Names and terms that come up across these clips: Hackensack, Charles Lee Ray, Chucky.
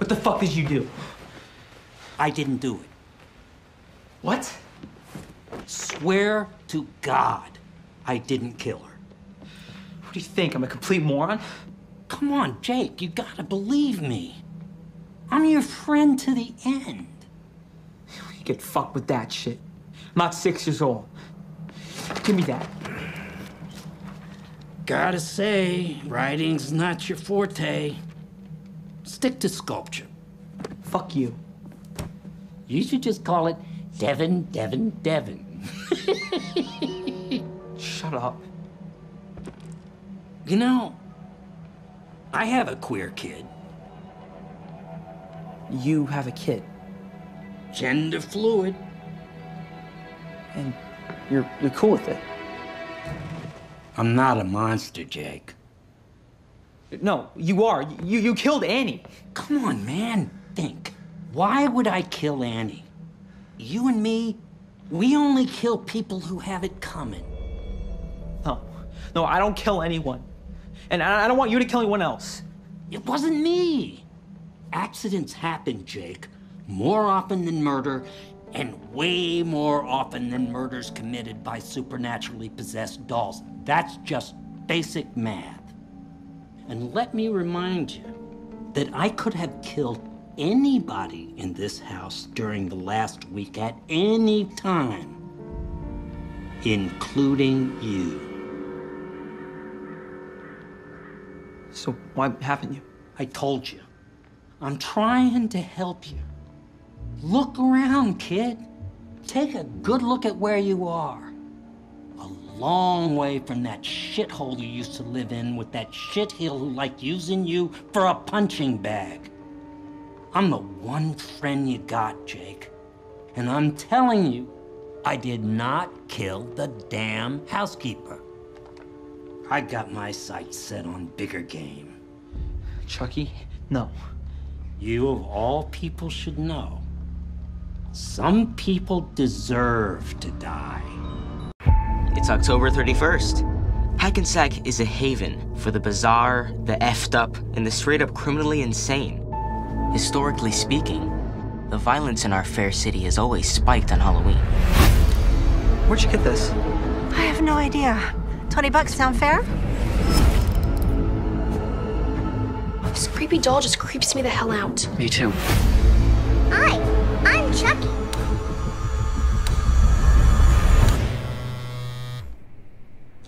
What the fuck did you do? I didn't do it. What? Swear to God, I didn't kill her. What do you think, I'm a complete moron? Come on, Jake, you gotta believe me. I'm your friend to the end. You get fucked with that shit. I'm not 6 years old. Give me that. Gotta say, writing's not your forte. Stick to sculpture. Fuck you. You should just call it Devin, Devin, Devin. Shut up. You know, I have a queer kid. You have a kid? Gender fluid. And you're cool with it? I'm not a monster, Jake. No, you are. You killed Annie. Come on, man. Think. Why would I kill Annie? You and me, we only kill people who have it coming. No. No, I don't kill anyone. And I don't want you to kill anyone else. It wasn't me. Accidents happen, Jake. More often than murder, and way more often than murders committed by supernaturally possessed dolls. That's just basic math. And let me remind you that I could have killed anybody in this house during the last week at any time, including you. So why haven't you? I told you. I'm trying to help you. Look around, kid. Take a good look at where you are. A long way from that shithole you used to live in with that shitheel who liked using you for a punching bag. I'm the one friend you got, Jake. And I'm telling you, I did not kill the damn housekeeper. I got my sights set on bigger game. Chucky, no. You of all people should know. Some people deserve to die. It's October 31st. Hackensack is a haven for the bizarre, the effed up, and the straight up criminally insane. Historically speaking, the violence in our fair city has always spiked on Halloween. Where'd you get this? I have no idea. $20 sound fair? This creepy doll just creeps me the hell out. Me too. I'm Chucky.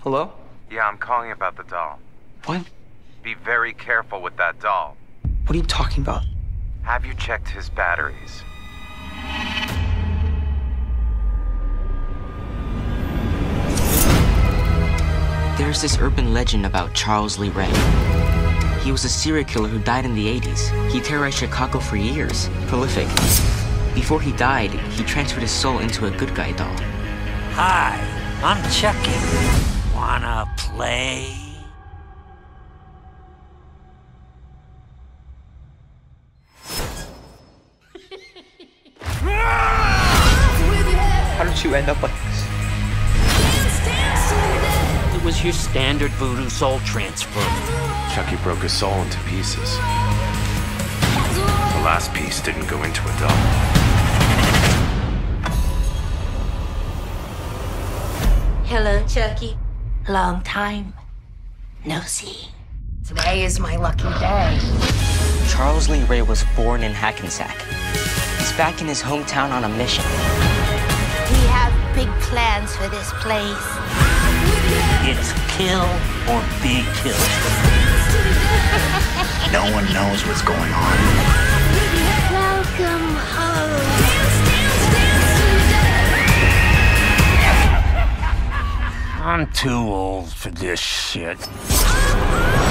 Hello? Yeah, I'm calling about the doll. What? Be very careful with that doll. What are you talking about? Have you checked his batteries? There's this urban legend about Charles Lee Ray. He was a serial killer who died in the 80s. He terrorized Chicago for years, prolific. Before he died, he transferred his soul into a good guy doll. Hi, I'm Chucky. Wanna play? How did you end up like this? It was your standard voodoo soul transfer. Chucky broke his soul into pieces. The last piece didn't go into a doll. Hello, Chucky. Long time no see. Today is my lucky day. Charles Lee Ray was born in Hackensack. He's back in his hometown on a mission. We have big plans for this place. It's kill or be killed. No one knows what's going on. Welcome home. I'm too old for this shit.